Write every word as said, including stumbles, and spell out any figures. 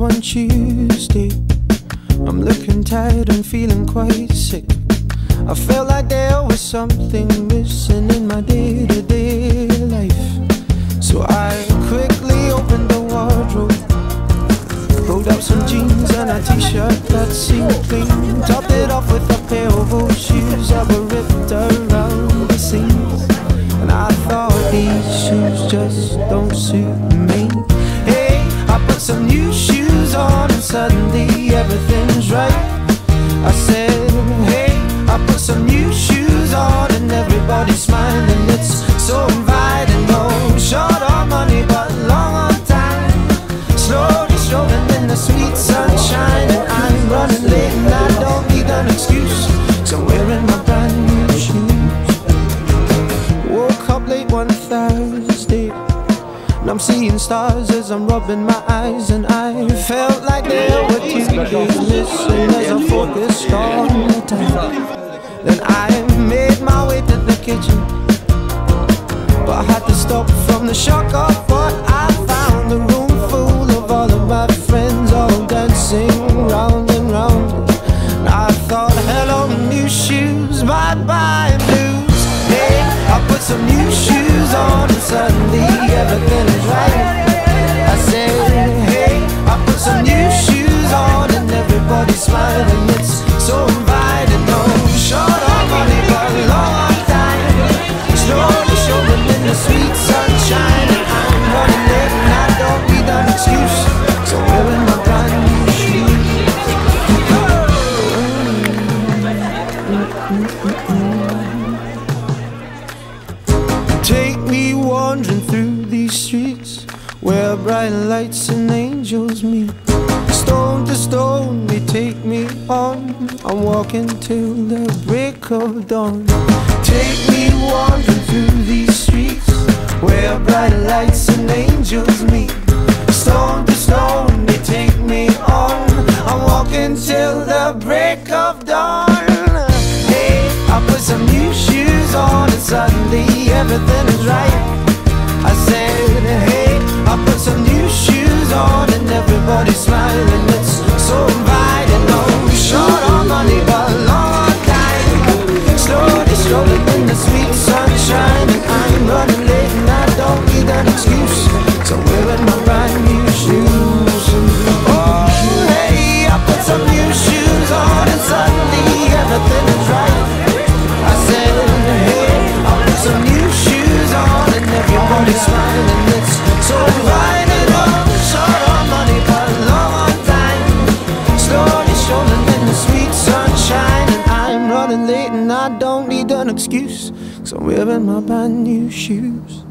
one Tuesday. I'm looking tired and feeling quite sick. I felt like there was something missing in my day-to-day life. So I quickly opened the wardrobe, pulled out some jeans and a t-shirt that seemed clean, topped it off with a pair of old shoes that were ripped around the seams. And I thought, these shoes just don't suit me. Hey, I put some new shoes on and suddenly everything's right. I said, hey, I put some new shoes on and everybody's smiling. It's so inviting. Oh, short on money but long on time, slowly strolling in the sweet sunshine. And I'm running late and I don't need an excuse, so I'm wearing my brand new shoes. Woke up late one Thursday and I'm seeing stars as I'm rubbing my eyes. And I felt like there were two days missing as I focused on the time. Then I made my way to the kitchen, but I had to stop from the shock of what I found. A room full of all of my friends, all dancing round and round. And I thought, hello new shoes, bye-bye blues. Hey, I put some new shoes on and suddenly everything is right. I said, hey, I put some new shoes on and everybody's smiling. It's so inviting. No, short on money but long on time, slowly showing in the sweet sunshine. And I'm running late and I don't need an excuse, so wearing my brand new shoes. Take me wandering through these streets where bright lights and angels meet. Stone to stone, they take me on. I'm walking till the break of dawn. Take me wandering through these streets where bright lights and angels meet. Stone to stone, they take me on. I'm walking till the break of dawn. Hey, I put some new shoes on and suddenly everything is right. I said, hey, I put some new shoes on and everybody's smiling. It's so inviting. No, short on money but long on time, slowly strolling in the sweet sunshine. And I'm running late and I don't need an excuse, so wearing my brand new shoes. Oh, hey, I put some new shoes on and suddenly everything is right. I said, hey, I put some new shoes on and everybody's smiling. It's so inviting. Oh, short on money but long on time, slowly strolling in the sweet sunshine. And I'm running late and I don't need an excuse, 'cause I'm wearing my brand new shoes.